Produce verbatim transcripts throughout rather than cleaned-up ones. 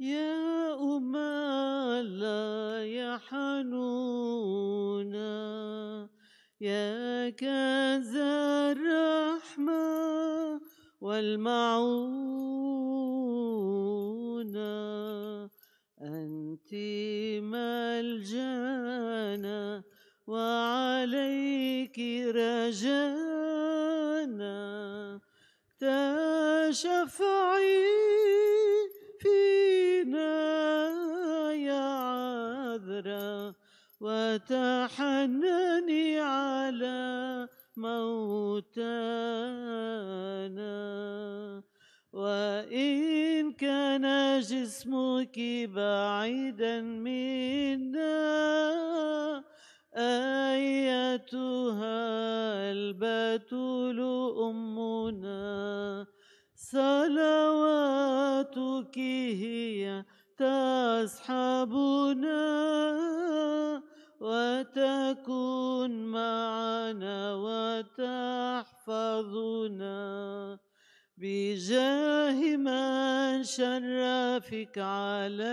يا أما لا يحنونا يا كنزا الرحمة والمعونة، أنت ملجانا وعليك رجانا، تشفعي فينا يا عذرا وتحنني على موتانا، وإن كان جسمك بعيدا منا أيتها البتول أمنا، صلواتك هي تسحبنا وتكون معنا وتحفظنا، بجاه من شرفك على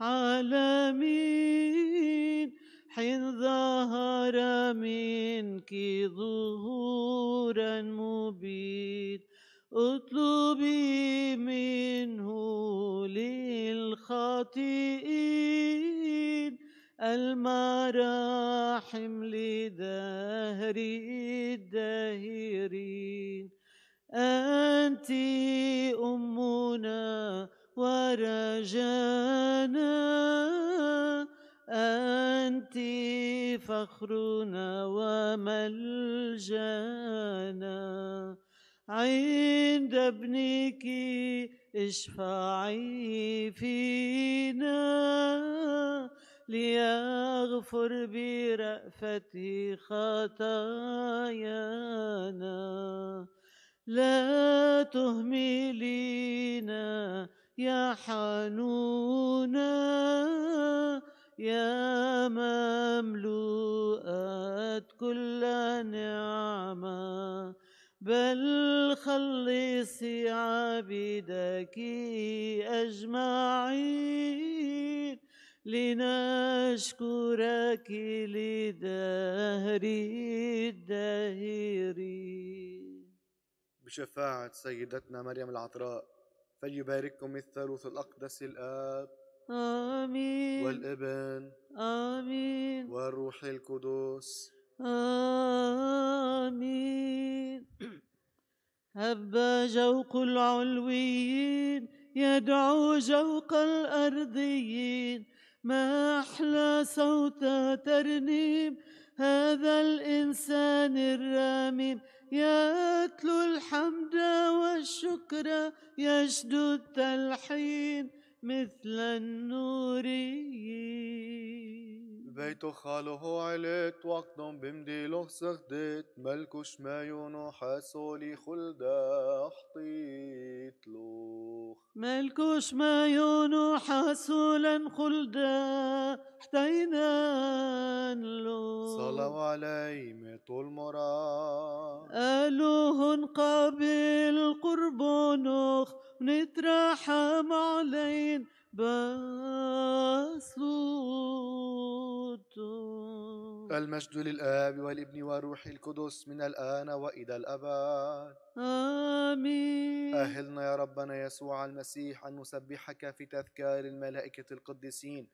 العالمين، حين ظهر منك ظهورا مبين، اطلبي منه للخاطئين المراحم لدهر الداهرين، أنت أمنا ورجانا، أنت فخرنا وملجانا، عند ابنك اشفعي فينا ليغفر برأفته خطايانا، لا تهملينا يا حنونا يا مملوءة كل نعمة، بل خلصي عبيدك أجمعين، لنشكرك لدهر الداهرين. بشفاعة سيدتنا مريم العذراء فليبارككم الثالوث الأقدس الآب آمين والابن آمين والروح القدس آمين. هب جوق العلويين يدعو جوق الأرضيين، ما أحلى صوت ترنيم هذا الإنسان الرميم، يتلو الحمد والشكر يشدو التلحين مثل النوري. بيتو خاله علت وقتم بمديله سخدت، ملكوش ما ينحاسو لي خلده حطيت لوخ، ملكوش ما ينحاسو لن خلده حتينان لوخ، صلوا علي ميتو المرا قالوهن قابل قربونوخ، نترحم علينا بصوتك. المجد للآب والابن والروح القدس من الآن وإلى الأبد آمين. أهلنا يا ربنا يسوع المسيح أن نسبحك في تذكار الملائكة القديسين،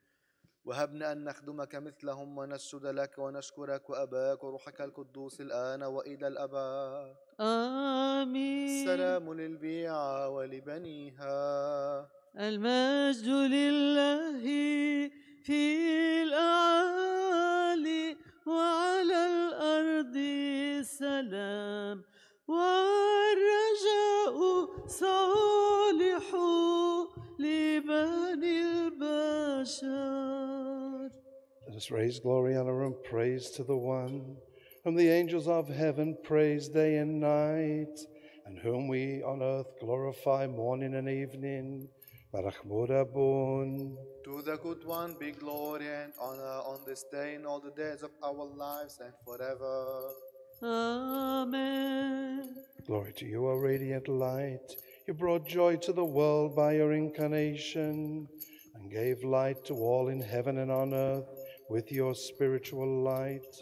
وهبنا أن نخدمك مثلهم ونسجد لك ونشكرك وأباك وروحك القدوس الآن وإلى الأبد آمين. سلام للبيعة ولبنيها. المجد لله في الأعالي وعلى الأرض السلام والرجاء صالح لبني البشر. Let us raise glory, honor, and praise to the one whom the angels of heaven praise day and night, and whom we on earth glorify morning and evening. Baruch Murabun. To the good one be glory and honor on this day and all the days of our lives and forever. Amen. Glory to you, O radiant light. You brought joy to the world by your incarnation and gave light to all in heaven and on earth with your spiritual light.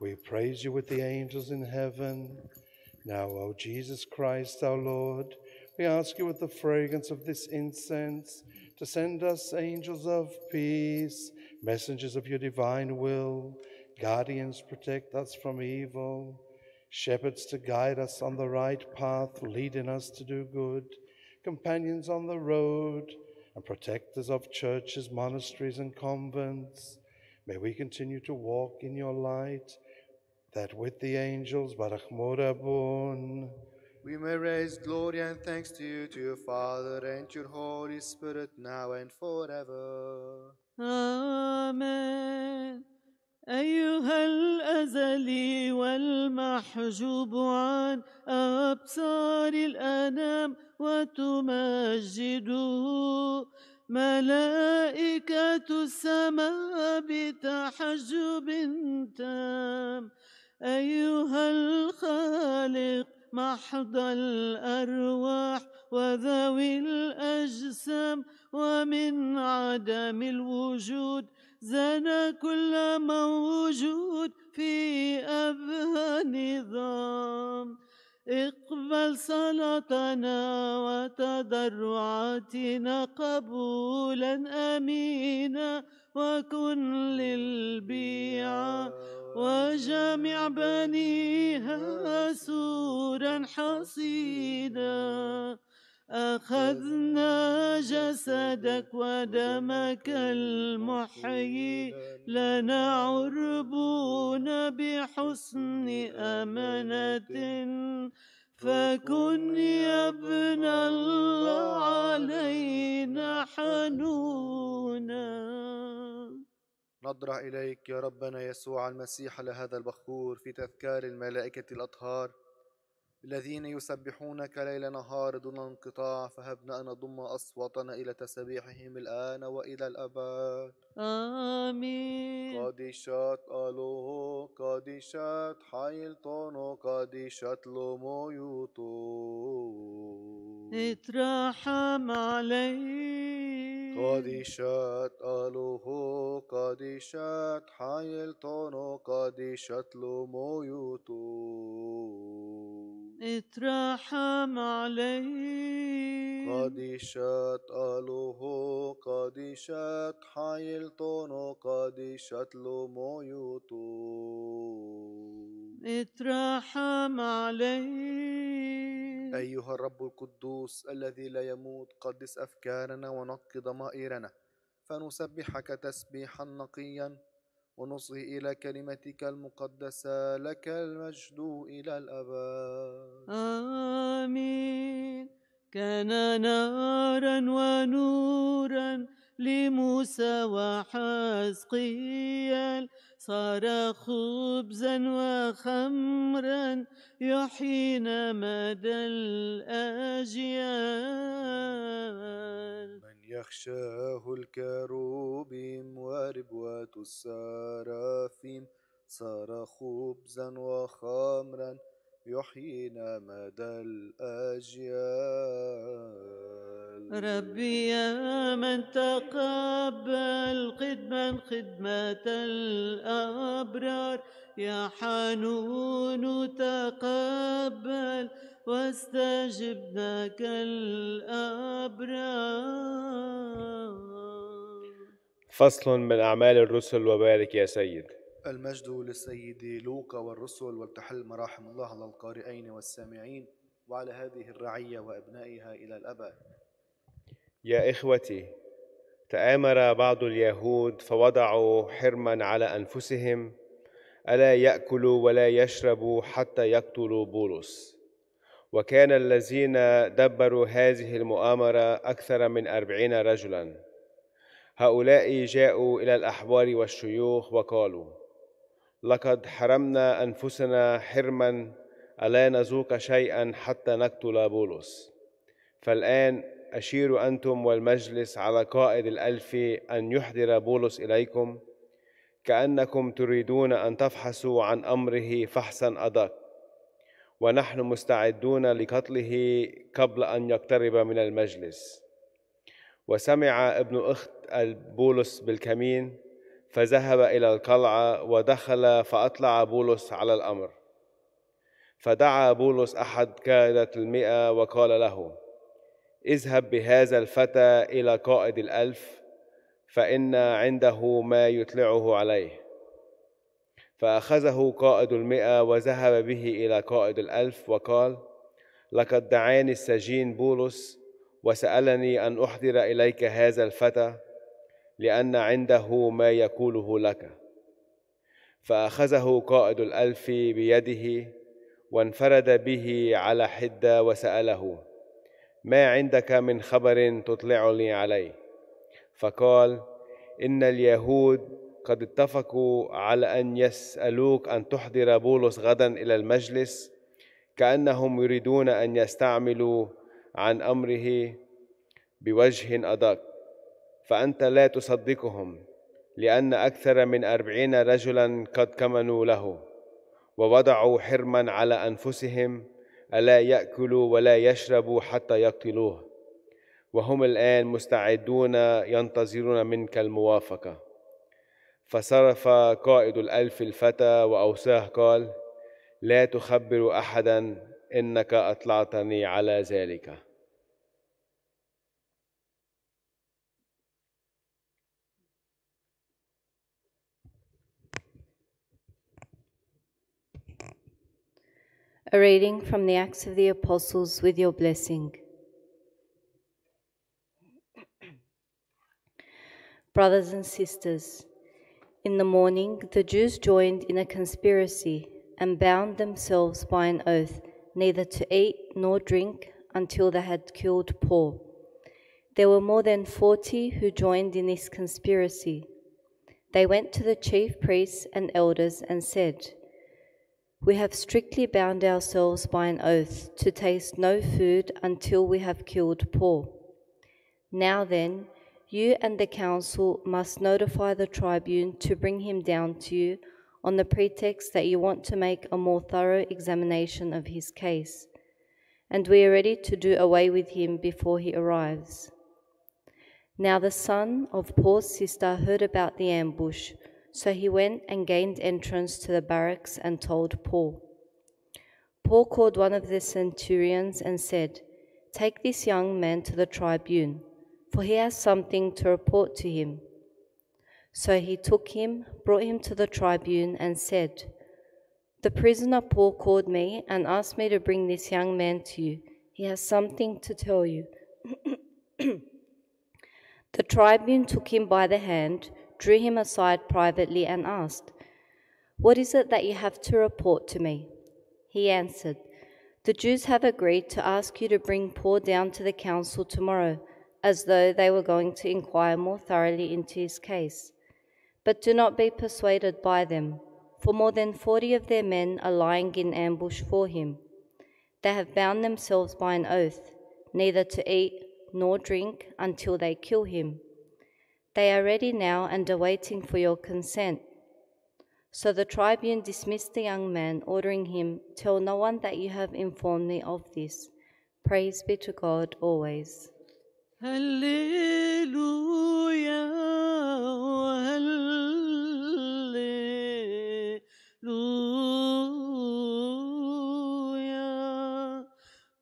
We praise you with the angels in heaven. Now, O Jesus Christ, our Lord, we ask you with the fragrance of this incense to send us angels of peace, messengers of your divine will, guardians protect us from evil, shepherds to guide us on the right path, leading us to do good, companions on the road, and protectors of churches, monasteries, and convents. May we continue to walk in your light, that with the angels, Baruch Morabun, we may raise glory and thanks to you, to your Father, and your Holy Spirit, now and forever. Amen. أيها الأزلي والمحجوب عن أبصار الأنام وتمجده ملائكة السماء بتحجب تام. أيها الخالق محض الأرواح وذوي الأجسام ومن عدم الوجود زنى كل موجود في أبهى نظام. اقبل صلاتنا وتضرعاتنا قبولا أمينا، وكن للبيعة وجميع بنيها سورا حصينا. أخذنا جسدك ودمك المحيي، لنا عربون بحسن أمانة، فكن يا ابن الله علينا حنونا. نضرع إليك يا ربنا يسوع المسيح لهذا البخور في تذكار الملائكة الأطهار الذين يسبحونك ليل نهار دون انقطاع، فهبنا أن نضم أصواتنا إلى تسبيحهم الآن وإلى الأبد. آمين. قديشات ألوه، قديشات حيلتونو، قديشات لمويوتو، اترحم عليه. قديشات ألوه، قديشات حيلتونو، قديشات لمويوتو، اترحم عليه. قديشات ألوه، قديشات حيلتونو، قديشات لمويوتو، اترحم عليه. أيها الرب القدوس الذي لا يموت، قدس أفكارنا ونقي ضمائرنا فنسبحك تسبيحا نقيا ونصغي إلى كلمتك المقدسة. لك المجد إلى الأبد. آمين. كان نارا ونورا لموسى وحزقيال، صار خبزا وخمرا يحيينا مدى الأجيال. يخشاه الكروبيم وربوة السرافيم، صار خبزا وخمرا يحيينا مدى الأجيال. ربي يا من تقبل خدما خدمة الأبرار، يا حنون تقبل واستجبنا كالأبرار. فصل من أعمال الرسل، وبارك يا سيد. المجد للسيد لوقا والرسل، والتحل مراحم الله على القارئين والسامعين وعلى هذه الرعية وأبنائها إلى الأبد. يا إخوتي، تآمر بعض اليهود فوضعوا حرما على أنفسهم، ألا يأكلوا ولا يشربوا حتى يقتلوا بولس. وكان الذين دبروا هذه المؤامرة أكثر من أربعين رجلا. هؤلاء جاءوا إلى الأحبار والشيوخ وقالوا: لقد حرمنا أنفسنا حرما، ألا نذوق شيئا حتى نقتل بولس. فالآن أشيروا أنتم والمجلس على قائد الألف أن يحضر بولس إليكم، كأنكم تريدون أن تفحصوا عن أمره فحصا أدق. ونحن مستعدون لقتله قبل أن يقترب من المجلس. وسمع ابن أخت بولس بالكمين فذهب إلى القلعة ودخل، فأطلع بولس على الأمر. فدعا بولس أحد قادة المئة وقال له: اذهب بهذا الفتى إلى قائد الألف، فإن عنده ما يطلعه عليه. فأخذه قائد المئة وذهب به إلى قائد الألف وقال: لقد دعاني السجين بولس وسألني أن أحضر إليك هذا الفتى، لأن عنده ما يقوله لك. فأخذه قائد الألف بيده وانفرد به على حدة وسأله: ما عندك من خبر تطلعني عليه؟ فقال: إن اليهود قد اتفقوا على أن يسألوك أن تحضر بولس غدا إلى المجلس، كأنهم يريدون أن يستعملوا عن أمره بوجه أدق، فأنت لا تصدقهم، لأن أكثر من أربعين رجلا قد كمنوا له ووضعوا حرما على أنفسهم، ألا يأكلوا ولا يشربوا حتى يقتلوه، وهم الآن مستعدون ينتظرون منك الموافقة. فصرف قائد الألف الفتى وأوصاه قال: لا تخبر أحدا إنك أطلعتني على ذلك. A reading from the Acts of the Apostles with your blessing. Brothers and sisters, in the morning the Jews joined in a conspiracy and bound themselves by an oath neither to eat nor drink until they had killed Paul. There were more than forty who joined in this conspiracy. They went to the chief priests and elders and said, "We have strictly bound ourselves by an oath to taste no food until we have killed Paul. Now then, you and the council must notify the tribune to bring him down to you on the pretext that you want to make a more thorough examination of his case, and we are ready to do away with him before he arrives." Now the son of Paul's sister heard about the ambush, so he went and gained entrance to the barracks and told Paul. Paul called one of the centurions and said, "Take this young man to the tribune, for he has something to report to him." So he took him, brought him to the tribune, and said, "The prisoner Paul called me and asked me to bring this young man to you. He has something to tell you." The tribune took him by the hand, drew him aside privately and asked, "What is it that you have to report to me?" He answered, "The Jews have agreed to ask you to bring Paul down to the council tomorrow, as though they were going to inquire more thoroughly into his case. But do not be persuaded by them, for more than forty of their men are lying in ambush for him. They have bound themselves by an oath, neither to eat nor drink until they kill him. They are ready now and are waiting for your consent." So the tribune dismissed the young man, ordering him, "Tell no one that you have informed me of this." Praise be to God always. Hallelujah, hallelujah.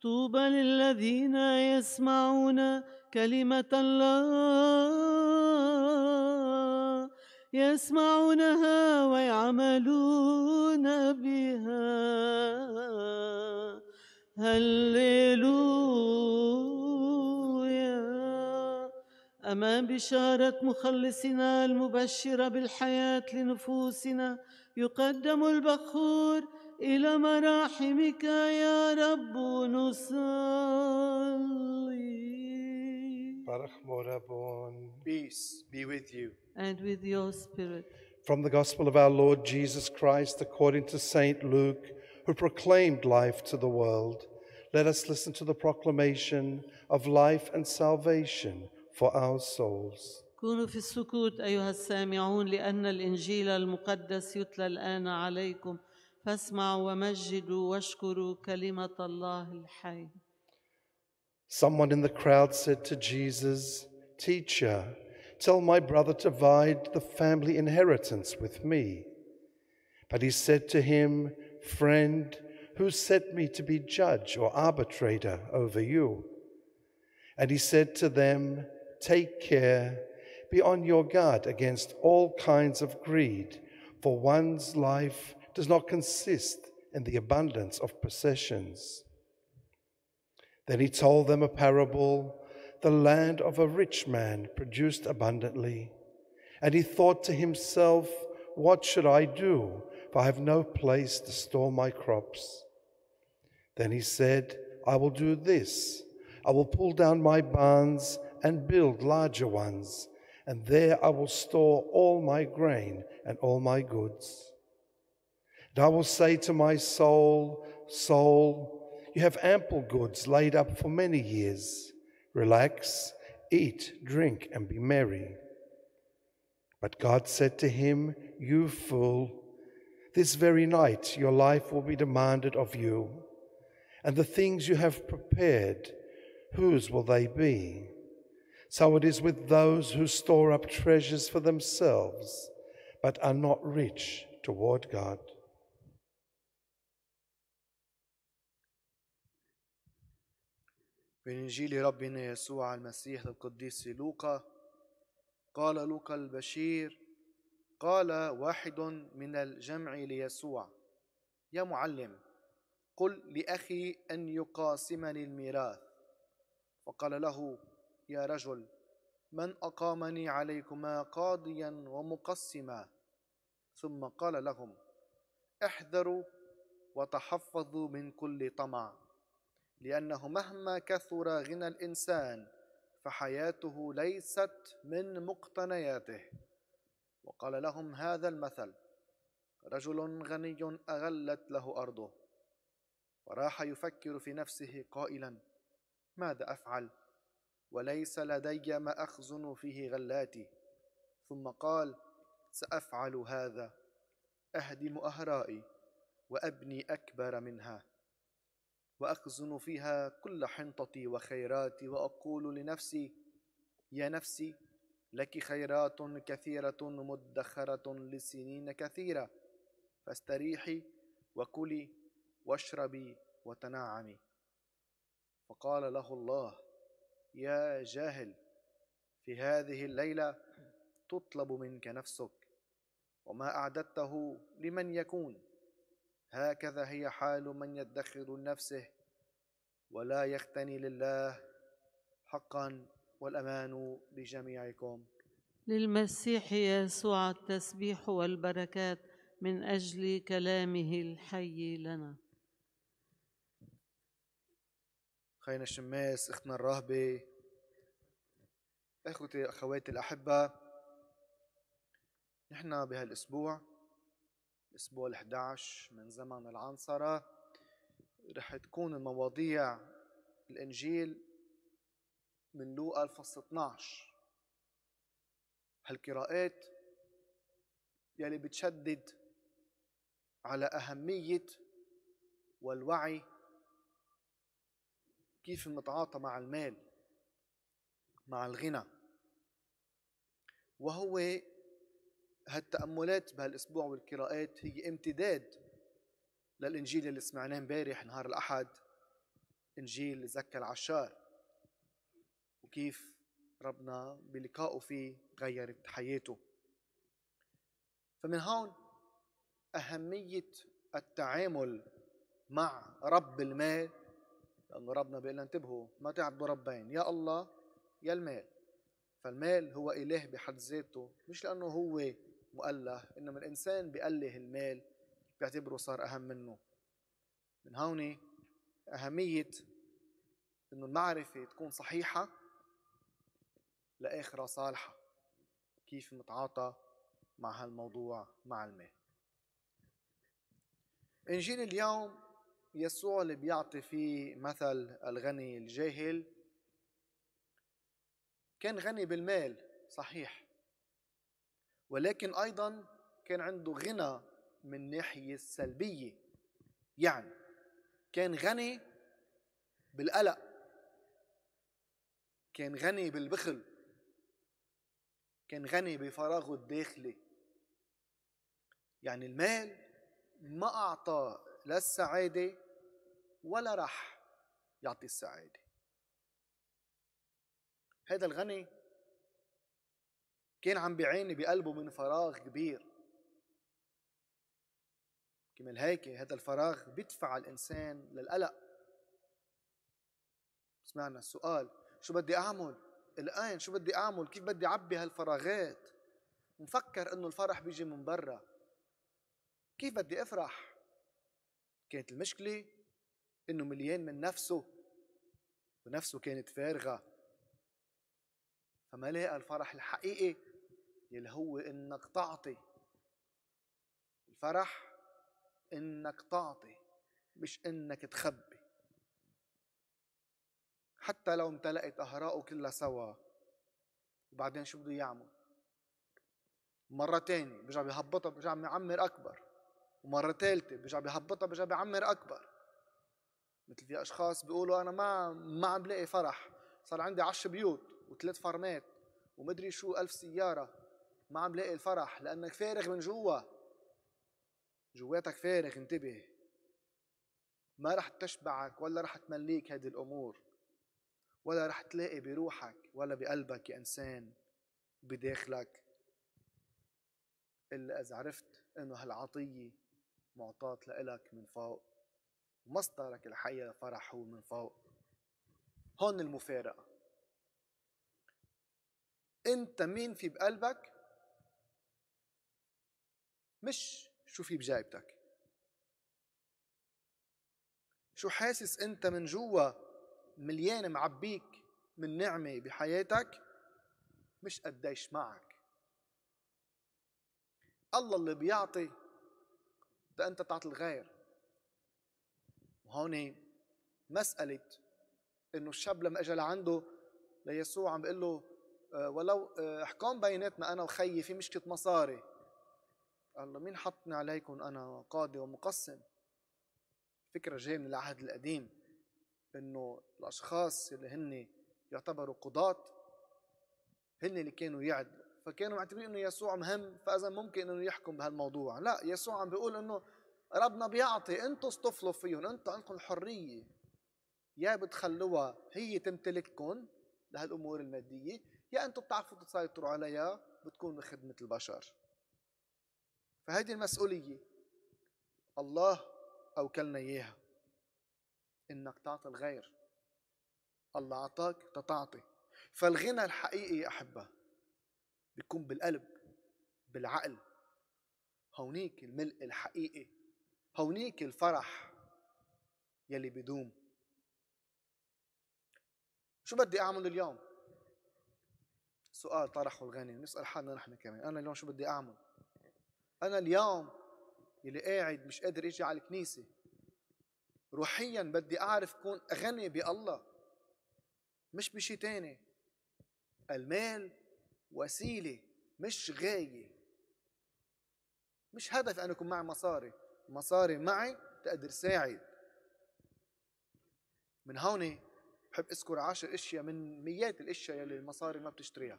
طوبى للذين يسمعون كلمة الله يسمعونها ويعملون بها. هللويا. أمام بشارة مخلصنا المبشرة بالحياة لنفوسنا يقدم البخور إلى مراحمك يا رب نصلي. Peace be with you. And with your spirit. From the Gospel of our Lord Jesus Christ according to Saint Luke, who proclaimed life to the world, let us listen to the proclamation of life and salvation for our souls. كونوا في السكوت أيها السامعون، لأن الإنجيل المقدس يتلى الآن عليكم. فاسمعوا ومجدوا واشكروا كلمة الله الحي. Someone in the crowd said to Jesus, Teacher, tell my brother to divide the family inheritance with me. But he said to him, Friend, who set me to be judge or arbitrator over you? And he said to them, Take care, be on your guard against all kinds of greed, for one's life does not consist in the abundance of possessions. Then he told them a parable. The land of a rich man produced abundantly, and he thought to himself, What should I do? For I have no place to store my crops. Then he said, I will do this. I will pull down my barns and build larger ones, and there I will store all my grain and all my goods. And I will say to my soul, Soul, you have ample goods laid up for many years. Relax, eat, drink, and be merry. But God said to him, You fool, this very night your life will be demanded of you, and the things you have prepared, whose will they be? So it is with those who store up treasures for themselves, but are not rich toward God. من إنجيل ربنا يسوع المسيح للقديس لوقا. قال لوقا البشير: قال واحد من الجمع ليسوع: يا معلم، قل لأخي أن يقاسمني الميراث. فقال له: يا رجل، من أقامني عليكما قاضيا ومقسما؟ ثم قال لهم: احذروا وتحفظوا من كل طمع، لأنه مهما كثر غنى الإنسان فحياته ليست من مقتنياته. وقال لهم هذا المثل: رجل غني أغلت له أرضه، فراح يفكر في نفسه قائلا: ماذا أفعل؟ وليس لدي ما أخزن فيه غلاتي. ثم قال: سأفعل هذا، أهدم أهرائي وأبني أكبر منها، وأخزن فيها كل حنطتي وخيراتي، وأقول لنفسي: يا نفسي، لك خيرات كثيرة مدخرة لسنين كثيرة، فاستريحي وكلي واشربي وتنعمي. فقال له الله: يا جاهل، في هذه الليلة تطلب منك نفسك، وما أعددته لمن يكون. هكذا هي حال من يدخر لنفسه ولا يغتني لله. حقا والأمان لجميعكم. للمسيح يسوع التسبيح والبركات من أجل كلامه الحي لنا. خينا الشماس، اختنا الراهبة، اخوتي اخواتي الأحبة، نحن بهالاسبوع الأسبوع الحادي عشر من زمن العنصرة رح تكون المواضيع الإنجيل من لوقا الفصل اثني عشر. هالقراءات يلي بتشدد على أهمية والوعي كيف نتعاطى مع المال، مع الغنى. وهو هالتأملات بهالأسبوع والقراءات هي امتداد للإنجيل اللي سمعناه امبارح نهار الأحد، إنجيل زكى العشار، وكيف ربنا بلقائه فيه غيرت حياته. فمن هون أهمية التعامل مع رب المال، لأنه ربنا بيقول لنا: انتبهوا، ما تعبدوا ربين، يا الله يا المال. فالمال هو إله بحد ذاته، مش لأنه هو مؤله، إنما الإنسان بيأله المال، بيعتبره صار أهم منه. من هون أهمية إنه المعرفة تكون صحيحة لآخرة صالحة. كيف نتعاطى مع هالموضوع مع المال؟ إنجيل اليوم يسوع اللي بيعطي فيه مثل الغني الجاهل كان غني بالمال صحيح، ولكن أيضا كان عنده غنى من الناحية السلبية. يعني كان غني بالقلق، كان غني بالبخل، كان غني بفراغه الداخلي. يعني المال ما أعطى لا السعادة ولا راح يعطي السعادة. هذا الغني كان عم بيعاني بقلبه من فراغ كبير، كمان هيك هذا الفراغ بيدفع الإنسان للقلق. سمعنا السؤال، شو بدي أعمل الآن؟ شو بدي أعمل؟ كيف بدي أعبي هالفراغات؟ نفكر إنه الفرح بيجي من برا، كيف بدي أفرح؟ كانت المشكلة إنه مليان من نفسه، ونفسه كانت فارغة، فما لقى الفرح الحقيقي يلي هو إنك تعطي. الفرح إنك تعطي، مش إنك تخبي. حتى لو امتلأت أهراءه كلها سوا، وبعدين شو بده يعمل؟ مرة تانية برجع بيهبطها، برجع بيعمر أكبر، ومرة تالتة برجع بيهبطها، برجع بيعمر أكبر. مثل في أشخاص بيقولوا أنا ما ما عم بلاقي فرح، صار عندي عشر بيوت وثلاث فرمات ومدري شو ألف سيارة، ما عم بلاقي الفرح لأنك فارغ من جوا، جواتك فارغ. انتبه، ما رح تشبعك ولا رح تمليك هذه الأمور، ولا رح تلاقي بروحك ولا بقلبك يا إنسان بداخلك إلا إذا عرفت إنه هالعطية معطاة لإلك من فوق، ومصدرك الحقيقي فرح هو من فوق. هون المفارقة، أنت مين في بقلبك مش شو في بجيبتك. شو حاسس أنت من جوا مليان معبيك من نعمة بحياتك، مش قديش معك. الله اللي بيعطي ده أنت تعطي الغير. وهون مسألة إنه الشاب لما أجى لعنده ليسوع عم بيقول له أه ولو احكام بيناتنا أنا وخيي في مشكلة مصاري. قال له مين حطني عليكم أنا قاضي ومقسم؟ فكرة جاية من العهد القديم، إنه الأشخاص اللي هن يعتبروا قضاة هن اللي كانوا يعدلوا، فكانوا معتبرين إنه يسوع مهم، فإذا ممكن إنه يحكم بهالموضوع. لا، يسوع عم بيقول إنه ربنا بيعطي، أنتوا اصطفلوا فيهم، أنتوا عندكم الحرية، يا بتخلوها هي تمتلككم لهالأمور المادية، يا أنتوا بتعرفوا تسيطروا عليها، بتكون بخدمة البشر. فهيدي المسؤولية الله أوكلنا إياها، إنك تعطي الغير. الله أعطاك تتعطي. فالغنى الحقيقي يا أحبة بيكون بالقلب، بالعقل، هونيك الملء الحقيقي، هونيك الفرح يلي بدوم. شو بدي أعمل اليوم؟ سؤال طرحه الغني، نسأل حالنا نحن كمان، أنا اليوم شو بدي أعمل؟ أنا اليوم يلي قاعد مش قادر أجي على الكنيسة، روحيا بدي أعرف كون غني بالله، مش بشي تاني. المال وسيلة مش غاية، مش هدف أن يكون معي مصاري، مصاري معي تقدر ساعد. من هون بحب أذكر عشر أشياء من مئات الأشياء اللي المصاري ما بتشتريها.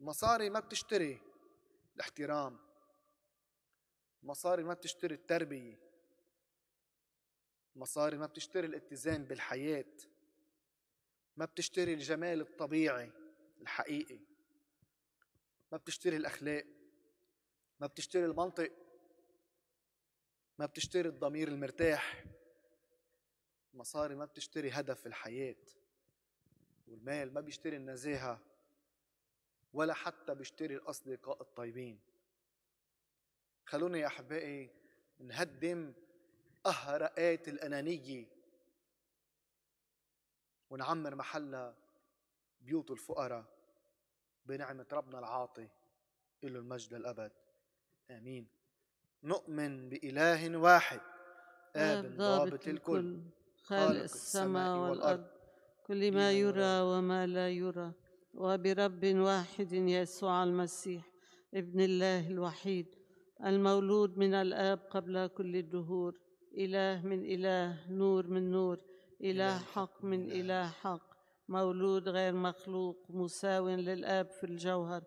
المصاري ما بتشتري الاحترام، المصاري ما بتشتري التربية، المصاري ما بتشتري الاتزان بالحياة، ما بتشتري الجمال الطبيعي الحقيقي، ما بتشتري الأخلاق، ما بتشتري المنطق، ما بتشتري الضمير المرتاح. المصاري ما بتشتري هدف الحياة، والمال ما بيشتري النزاهة، ولا حتى بيشتري الأصدقاء الطيبين. خلونا يا أحبائي نهدم أهرقات الأنانية ونعمر محلها بيوت الفقراء بنعمة ربنا العاطي، إله المجد للأبد، آمين. نؤمن بإله واحد آب ضابط الكل، خالق السماء والأرض، كل ما يرى وما لا يرى، وبرب واحد يسوع المسيح ابن الله الوحيد، المولود من الآب قبل كل الدهور، إله من إله، نور من نور، إله حق من إله حق، مولود غير مخلوق، مساو للآب في الجوهر،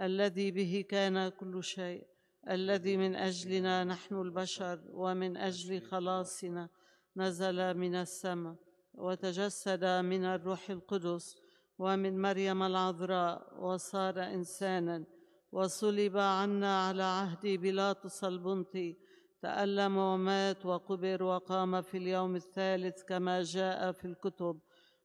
الذي به كان كل شيء، الذي من أجلنا نحن البشر ومن أجل خلاصنا نزل من السماء وتجسد من الروح القدس ومن مريم العذراء وصار إنسانا وصلب عنا على عهد بيلاطس البنطي، تألم ومات وقبر وقام في اليوم الثالث كما جاء في الكتب،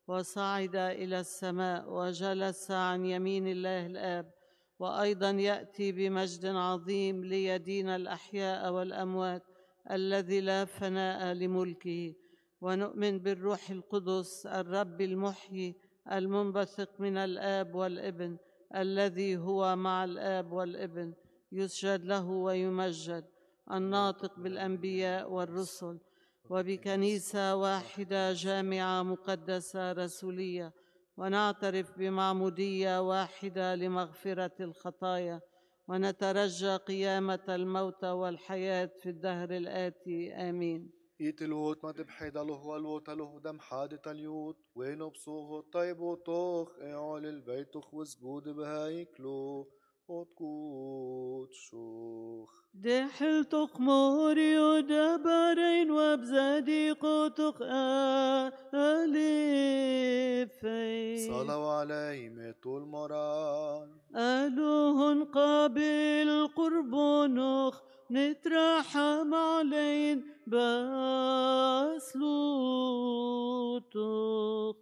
وصعد إلى السماء وجلس عن يمين الله الآب، وأيضا يأتي بمجد عظيم ليدين الأحياء والأموات الذي لا فناء لملكه. ونؤمن بالروح القدس الرب المحيي المنبثق من الآب والابن الذي هو مع الآب والابن، يسجد له ويمجد، الناطق بالأنبياء والرسل، وبكنيسة واحدة جامعة مقدسة رسولية، ونعترف بمعمودية واحدة لمغفرة الخطايا، ونترجى قيامة الموتى والحياة في الدهر الآتي. آمين. إيت الوت ما تبحي دله والوت له دم حادة اليوت وينو بصوغ الطيب وطوخ إعول البيتخ وسجود بهايكلو وتكوت شوخ دحل تقموري ودبرين وبزادي قوتق ألفين صلوا علي ميتو المران ألوهن قابل قربونخ نترحم علين باسلوتخ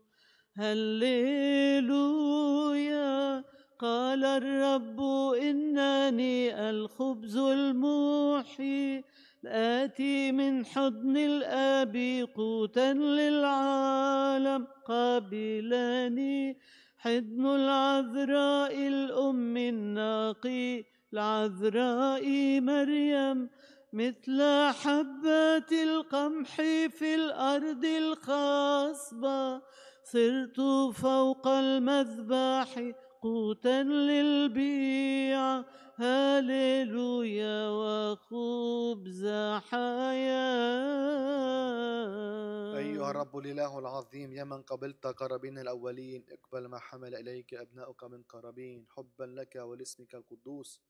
هللويا. قال الرب إنني الخبز الموحي الآتي من حضن الآب قوتا للعالم، قابلني حضن العذراء الأم الناقي العذراء مريم مثل حبات القمح في الأرض الخصبة، صرت فوق المذبح قوتا للبيع هاليلويا وخبز حياة. أيها الرب الإله العظيم، يا من قبلت قرابين الأولين، اقبل ما حمل إليك أبنائك من قرابين حبا لك ولاسمك القدوس.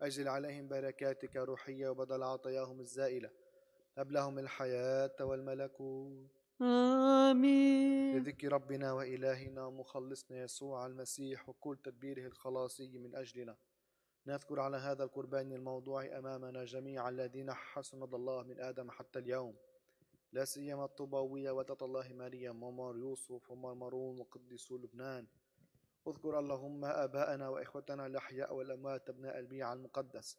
أجل عليهم بركاتك الروحية وبدل عطاياهم الزائلة، هب لهم الحياة والملكوت. آمين. لذكر ربنا وإلهنا مخلصنا يسوع المسيح وكل تدبيره الخلاصي من أجلنا، نذكر على هذا القربان الموضوع أمامنا جميع الذين حسند الله من آدم حتى اليوم، لا سيما الطوباوية وتة الله مريم ومار يوسف ومرمرون وقديسو لبنان. اذكر اللهم آباءنا وإخوتنا الأحياء والأموات أبناء البيع المقدس،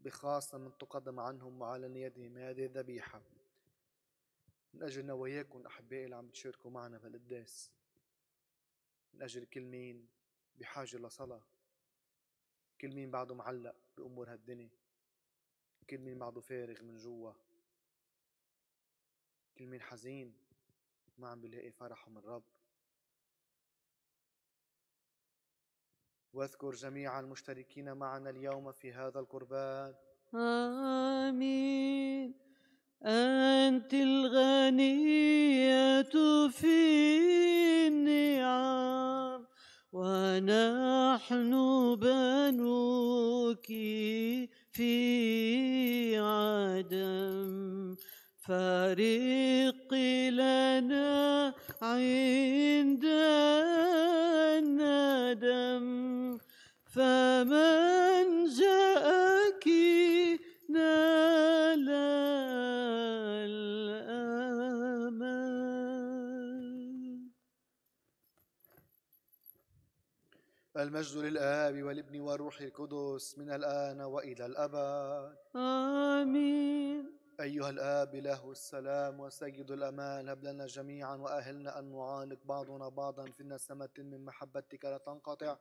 بخاصة من تقدم عنهم وعلى نيتهم هذه الذبيحة. من أجلنا وياكم أحبائي اللي عم تشاركوا معنا بالقداس، من أجل كل مين بحاجة لصلاة، كل مين بعده معلق بأمور هالدنيا، كل مين بعده فارغ من جوا، كل مين حزين ما عم بيلاقي فرحه من الرب. واذكر جميع المشتركين معنا اليوم في هذا القربان. آمين. أنت الغنية في النعم ونحن بنوك في عدم، فارق لنا عند الندم، فمن جاءك نال الأمل. المجد للآب والابن والروح القدس من الآن وإلى الأبد. آمين. أيها الآب إله السلام وسيد الأمان، هب لنا جميعا وأهلنا أن نعانق بعضنا بعضا في نسمة من محبتك لا تنقطع،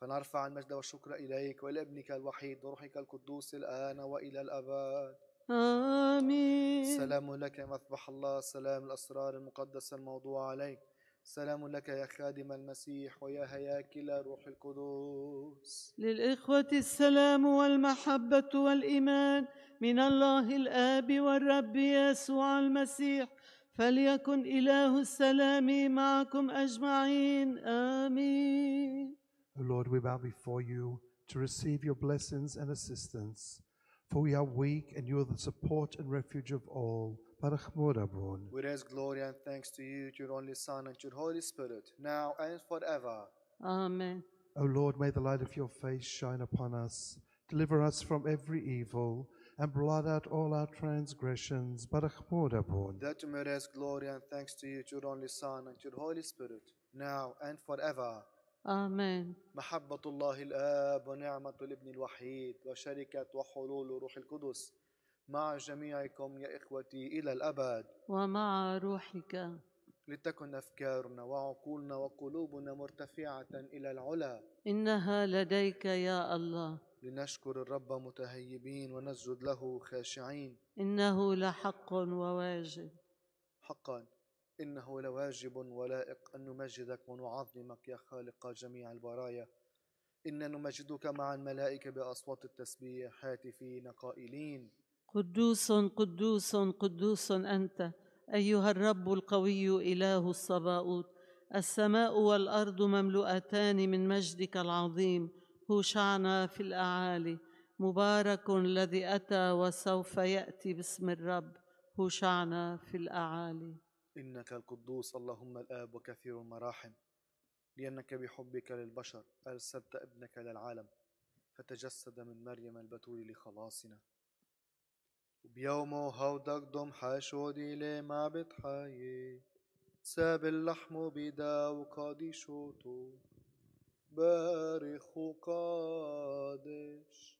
فنرفع المجد والشكر إليك ولابنك الوحيد وروحك القدوس الآن وإلى الأبد. آمين. سلام لك يا مذبح الله، سلام الأسرار المقدسة الموضوعة عليك، سلام لك يا خادم المسيح ويا هياكل روح القدس. للإخوة السلام والمحبة والإيمان من الله الآب والرب يسوع المسيح، فليكن إله السلام معكم أجمعين. آمين. Lord, we bow before you to receive your blessings and assistance, for we are weak and you are the support and refuge of all. We raise glory and thanks to you, to your only Son and to your Holy Spirit, now and forever. Amen. O Lord, may the light of your face shine upon us, deliver us from every evil, and blot out all our transgressions. That we may raise glory and thanks to you, to your only Son and to your Holy Spirit, now and forever. آمين. محبة الله الآب ونعمة الابن الوحيد وشركة وحلول روح القدس مع جميعكم يا إخوتي إلى الأبد ومع روحك. لتكن أفكارنا وعقولنا وقلوبنا مرتفعة إلى العلا، إنها لديك يا الله. لنشكر الرب متهيبين ونسجد له خاشعين، إنه لحق وواجب. حقا إنه لواجب ولائق أن نمجدك ونعظمك يا خالق جميع البرايا. إن نمجدك مع الملائكة بأصوات التسبيح هاتفين قائلين: قدوس قدوس قدوس أنت أيها الرب القوي إله الصباؤوت، السماء والأرض مملؤتان من مجدك العظيم. هوشعنا في الأعالي. مبارك الذي أتى وسوف يأتي باسم الرب. هوشعنا في الأعالي. إنك القدوس اللهم الآب وكثير المراحم، لأنك بحبك للبشر أرسلت ابنك للعالم فتجسد من مريم البتول لخلاصنا. وبيومه هودك ضم حاشودي لمعبد حي، ساب اللحم بدا وقادي شوتو بارخ وقادش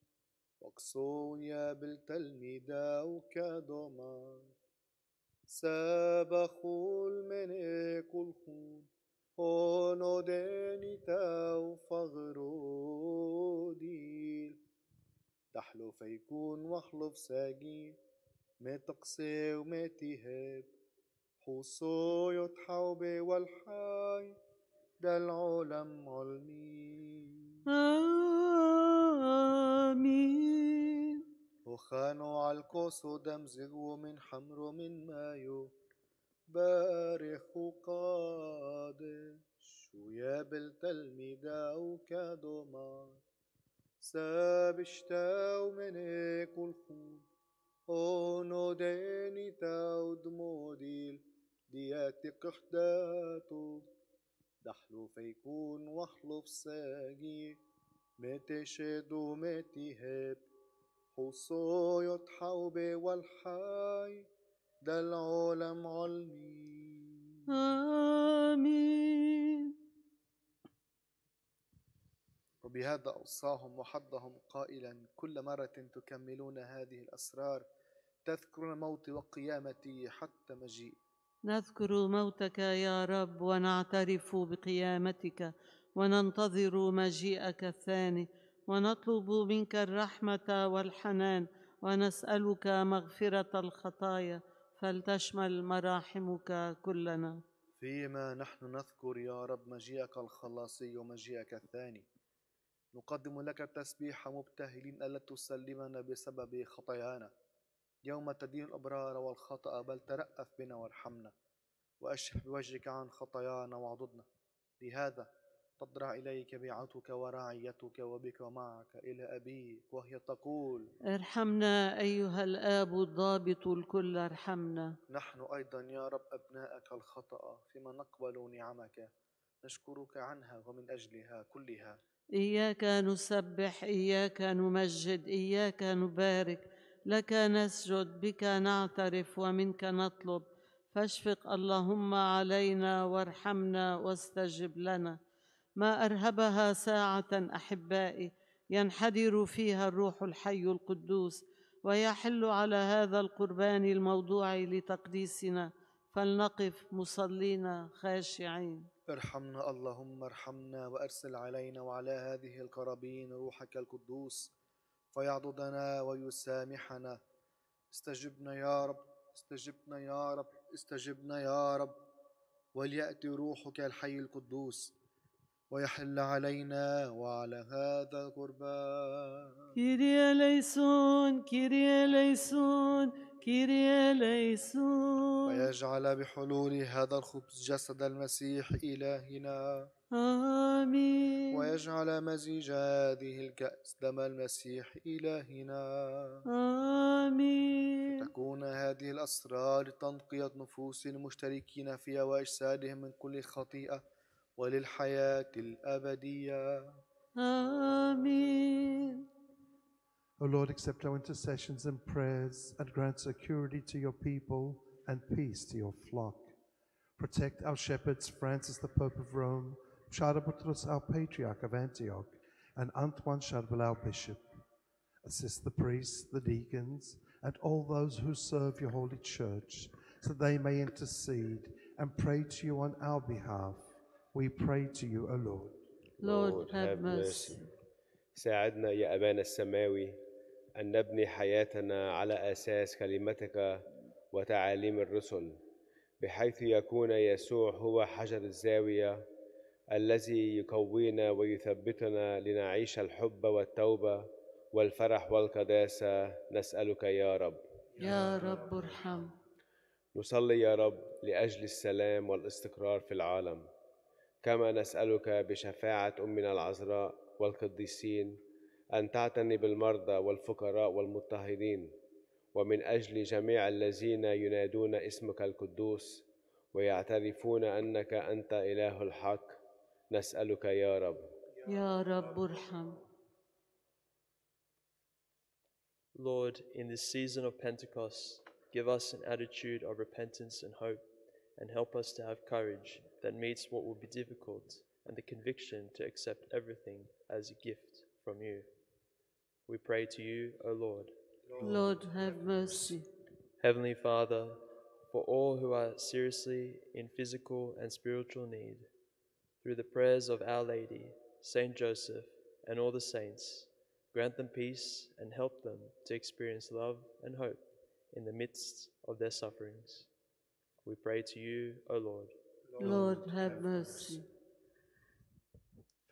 وقصونيا بالتلميدا وكدوما سابخول من اكل خون هونو داني تاو فغروديل تحلف يكون وحلف ساجين ما تقسي وما تهاب حوصو يتحوبي والحي ده العلم علمين. آمين. وخانوا عالكوس ودمزجوا من حمرو من مايو بارخ وقادش ويا بالتلميذة وكدوما ساب اشتاو من اكل خون اونو داني تاو دموديل دياتك احداتو دحلو فيكون وحلف ساجي ما تشد وما تهاب حوصو يتحوبي والحي ده العالم علمي. آمين. وبهذا أوصاهم وحضهم قائلا: كل مرة تكملون هذه الأسرار تذكرون موتي وقيامتي حتى مجيء. نذكر موتك يا رب ونعترف بقيامتك وننتظر مجيئك الثاني، ونطلب منك الرحمة والحنان ونسألك مغفرة الخطايا فلتشمل مراحمك كلنا. فيما نحن نذكر يا رب مجيئك الخلاصي ومجيئك الثاني، نقدم لك التسبيح مبتهلين ألا تسلمنا بسبب خطايانا يوم تدين الأبرار والخطأ، بل ترأف بنا وارحمنا وأشف بوجهك عن خطايانا وعضدنا. لهذا تضرع إليك بيعتك وراعيتك وبك ومعك إلى أبيك، وهي تقول: ارحمنا أيها الآب الضابط الكل ارحمنا. نحن أيضا يا رب أبنائك الخطأ فيما نقبل نعمك، نشكرك عنها ومن أجلها كلها. إياك نسبح، إياك نمجد، إياك نبارك، لك نسجد، بك نعترف، ومنك نطلب. فاشفق اللهم علينا وارحمنا واستجب لنا. ما أرهبها ساعة أحبائي ينحدر فيها الروح الحي القدوس ويحل على هذا القربان الموضوع لتقديسنا، فلنقف مصلين خاشعين. ارحمنا اللهم ارحمنا، وأرسل علينا وعلى هذه القرابين روحك القدوس فيعضدنا ويسامحنا. استجبنا يا رب، استجبنا يا رب، استجبنا يا رب، وليأتي روحك الحي القدوس ويحل علينا وعلى هذا القربان. كيريا ليسون كيريا ليسون كيريا ليسون. ويجعل بحلول هذا الخبز جسد المسيح إلهنا. آمين. ويجعل مزيج هذه الكأس دم المسيح إلهنا. آمين. تكون هذه الأسرار لتنقية نفوس المشتركين فيها وأجسادهم من كل خطيئة وللحياة الأبدية. آمين. O Lord, accept our intercessions and prayers and grant security to your people and peace to your flock. Protect our shepherds, Francis the Pope of Rome, Charbotros our Patriarch of Antioch, and Antoine Charbel our Bishop. Assist the priests, the deacons, and all those who serve your Holy Church, so they may intercede and pray to you on our behalf. We pray to you, O Lord. Lord, have mercy. ساعدنا يا أبانا السماوي أن نبني حياتنا على أساس كلمتك وتعاليم الرسل، بحيث يكون يسوع هو حجر الزاوية الذي يقوينا ويثبتنا لنعيش الحب والتوبة والفرح والقداسة. نسألك يا رب. يا رب ارحم. نصلي يا رب لأجل السلام والاستقرار في العالم، كما نسألك بشفاعة أمنا العذراء والقديسين أن تعتني بالمرضى والفقراء والمضطهدين، ومن أجل جميع الذين ينادون اسمك القدوس ويعترفون أنك أنت إله الحق. نسألك يا رب. يا رب ارحم. Lord, in this season of Pentecost, give us an attitude of repentance and hope, and help us to have courage that meets what will be difficult and the conviction to accept everything as a gift from you. We pray to you, O Lord. Lord, have mercy. Heavenly Father, for all who are seriously in physical and spiritual need, through the prayers of Our Lady, Saint Joseph, and all the saints, grant them peace and help them to experience love and hope in the midst of their sufferings. We pray to you, O Lord. Lord, have mercy.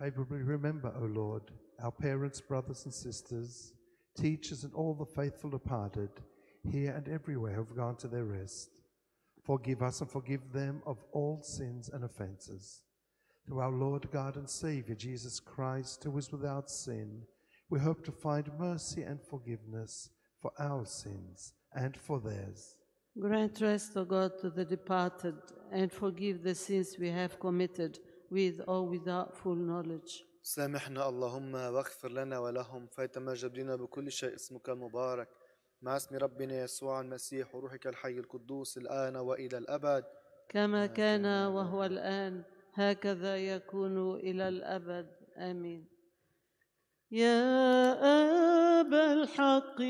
Favorably remember, O Lord, our parents, brothers and sisters, teachers and all the faithful departed, here and everywhere who have gone to their rest. Forgive us and forgive them of all sins and offenses. Through our Lord, God and Savior, Jesus Christ, who is without sin, we hope to find mercy and forgiveness for our sins and for theirs. Grant rest, O God, to the departed, and forgive the sins we have committed, with or without full knowledge. سامحنا اللهم واغفر لنا ولهم، فيتمجد لنا بكل شيء اسمك المبارك، مع اسم ربنا يسوع المسيح وروحك الحي القدوس، الآن وإلى الأبد. كما كان وهو الآن، هكذا يكون إلى الأبد. آمين. يا أبا الحق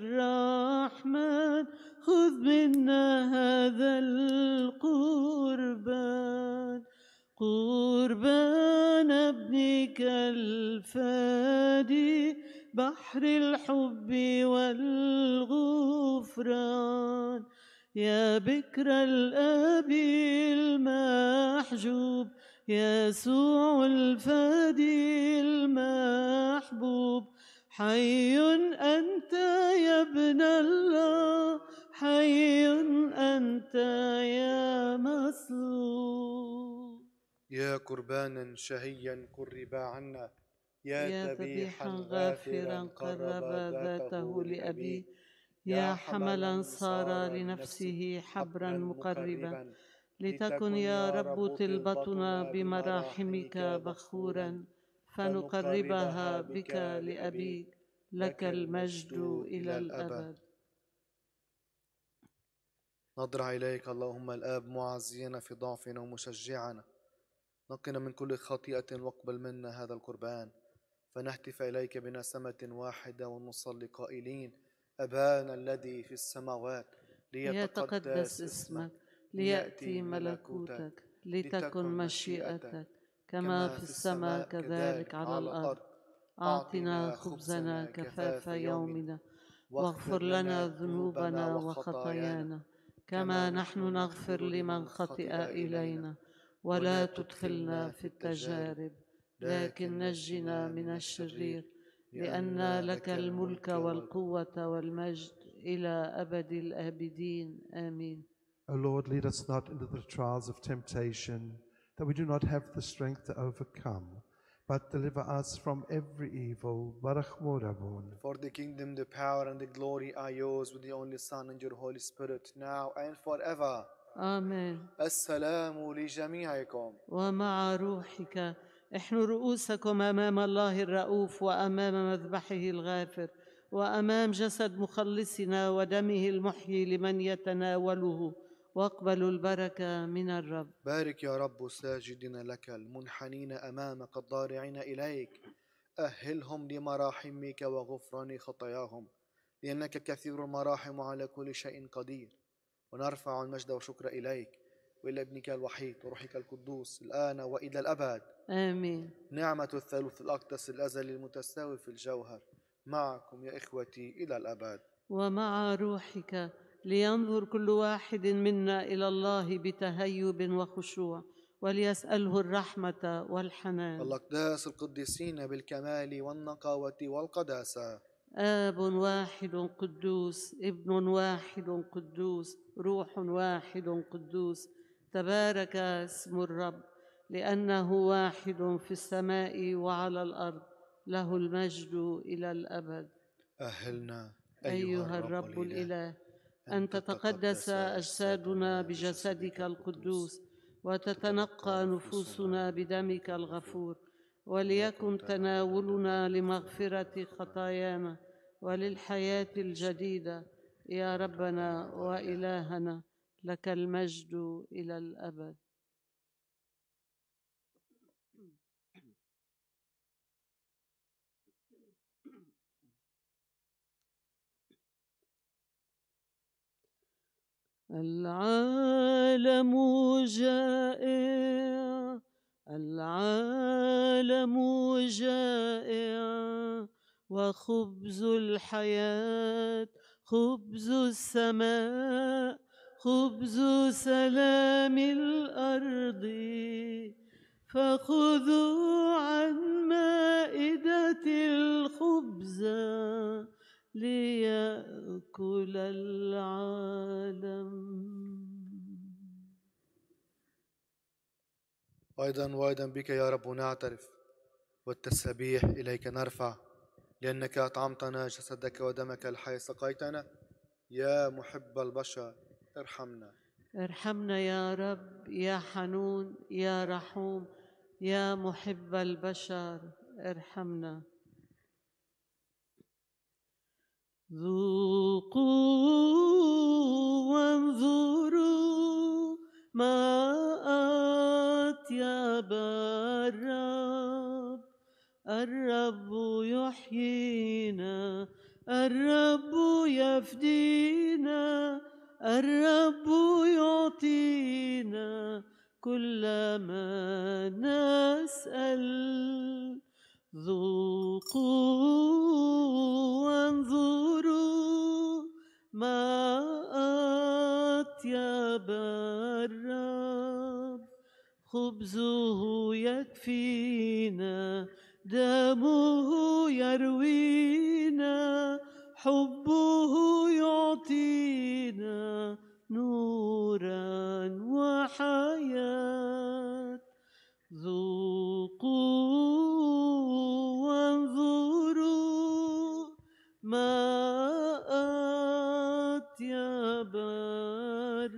الرحمن، خذ منا هذا القربان، قربان ابنك الفادي، بحر الحب والغفران. يا بكر الأب المحجوب، يسوع الفادي المحبوب، حي أنت يا ابن الله، حي أنت يا مصلوب. يا قربانا شهيا قرب عنا، يا ذبيحا غافرا قرب ذاته لأبيه، يا حملا صار لنفسه حبرا مقربا، لتكن يا رب طلبتنا بمراحمك بخورا، فنقربها بك لأبيك، لك المجد إلى الأبد. نضرع إليك اللهم الآب معزينا في ضعفنا ومشجعنا، نقنا من كل خطيئة واقبل منا هذا القربان، فنهتف إليك بنسمة واحدة ونصلي قائلين: أبانا الذي في السماوات، ليتقدس اسمك، ليأتي ملكوتك، لتكن مشيئتك كما في السماء كذلك على الأرض. أعطنا خبزنا كفاف يومنا، واغفر لنا ذنوبنا وخطايانا كما نحن نغفر لمن خطئ إلينا، ولا تدخلنا في التجارب، لكن نجنا من الشرير، لأن لك الملك والقوة والمجد إلى أبد الآبدين. آمين. O Lord, lead us not into the trials of temptation, that we do not have the strength to overcome, but deliver us from every evil. Baruch Morabon. For the kingdom, the power, and the glory are yours with the only Son and your Holy Spirit, now and forever. Amen. السلام لجميعكم. ومع روحك. احنوا رؤوسكم أمام الله الرؤوف، وأمام مذبحه الغافر، وأمام جسد مخلصنا ودمه المحيي لمن يتناوله، واقبلوا البركة من الرب. بارك يا رب ساجدنا لك، المنحنين أمامك، الضارعين إليك، أهلهم لمراحمك وغفران خطاياهم، لأنك كثير المراحم على كل شيء قدير. ونرفع المجد والشكر إليك وإلى ابنك الوحيد وروحك القدوس، الآن وإلى الأبد. آمين. نعمة الثالوث الأقدس الأزلي المتساوي في الجوهر معكم يا إخوتي إلى الأبد. ومع روحك، لينظر كل واحد منا إلى الله بتهيب وخشوع، وليسأله الرحمة والحنان. الأقداس القديسين بالكمال والنقاوة والقداسة. آب واحد قدوس، ابن واحد قدوس، روح واحد قدوس. تبارك اسم الرب، لأنه واحد في السماء وعلى الأرض، له المجد إلى الأبد. أهلنا أيها الرب الإله أن تتقدس أجسادنا بجسدك القدوس، وتتنقى نفوسنا بدمك الغفور، وليكن تناولنا لمغفرة خطايانا وللحياة الجديدة. يا ربنا وإلهنا، لك المجد إلى الأبد. العالم جائع، العالم جائع، وخبز الحياة خبز السماء، خبز سلام الأرض، فخذوا عن مائدة الخبز ليأكل العالم. أيضا وأيضا بك يا رب نعترف، والتسبيح إليك نرفع، لأنك أطعمتنا جسدك ودمك الحي سقيتنا. يا محب البشر ارحمنا. ارحمنا يا رب، يا حنون، يا رحوم، يا محب البشر ارحمنا. ذوقوا وانظروا ما أطيب الرب، الرب يحيينا، الرب يفدينا، الرب يعطينا كل ما نسأل. ذوقوا وانظروا ما أطيب الرب، خبزه يكفينا، دمه يروينا، حبه يعطينا نورا وحياة. ذوقوا وانظروا ما أطيب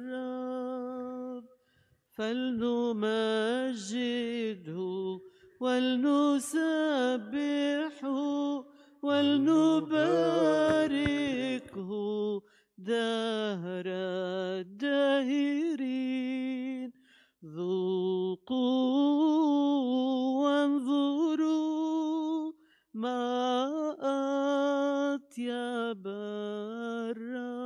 الرب، فلنمجده ولنسبحه ولنباركه دهر الداهرين. ذوقوا وانظروا ما أطيب الرب.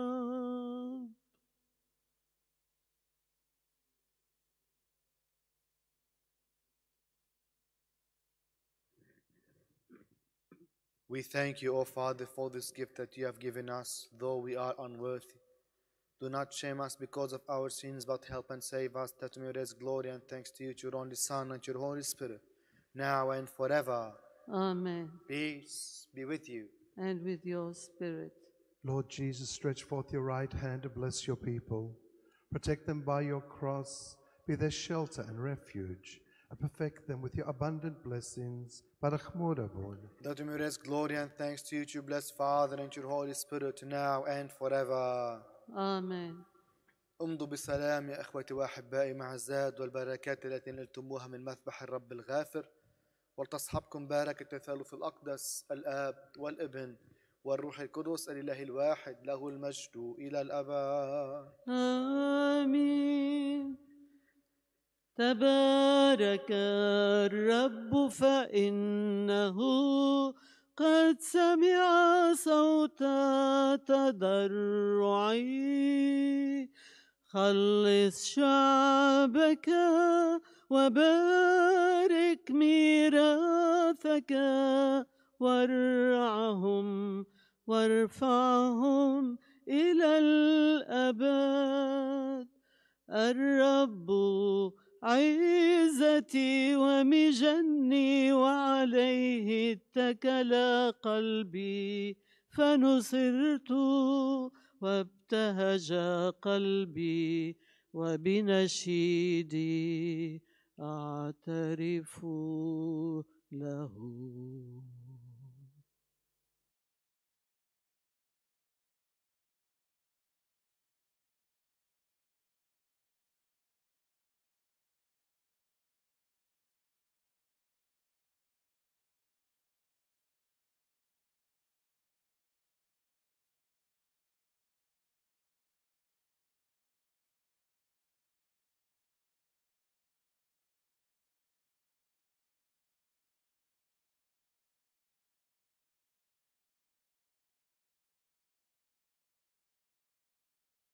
We thank you, O Father, for this gift that you have given us, though we are unworthy. Do not shame us because of our sins, but help and save us, that we may raise glory and thanks to you, to your only Son, and your Holy Spirit, now and forever. Amen. Peace be with you. And with your spirit. Lord Jesus, stretch forth your right hand and bless your people. Protect them by your cross. Be their shelter and refuge. And perfect them with your abundant blessings. That we may raise glory and thanks to you, to your blessed Father, and your Holy Spirit, now and forever. آمين. امضوا بسلام يا إخوتي وأحبائي مع الزاد والبركات التي نلتموها من مذبح الرب الغافر، ولتصحبكم بارك التثالث الأقدس الآب والابن والروح القدس الإله الواحد، له المجد إلى الأبد. آمين. تبارك الرب فإنه قد سمع صوت تضرعي، خلص شعبك وبارك ميراثك، وارعهم وارفعهم إلى الأبد. الرب عزتي ومجني، وعليه اتكل قلبي فنصرت، وابتهج قلبي وبنشيدي أعترف له.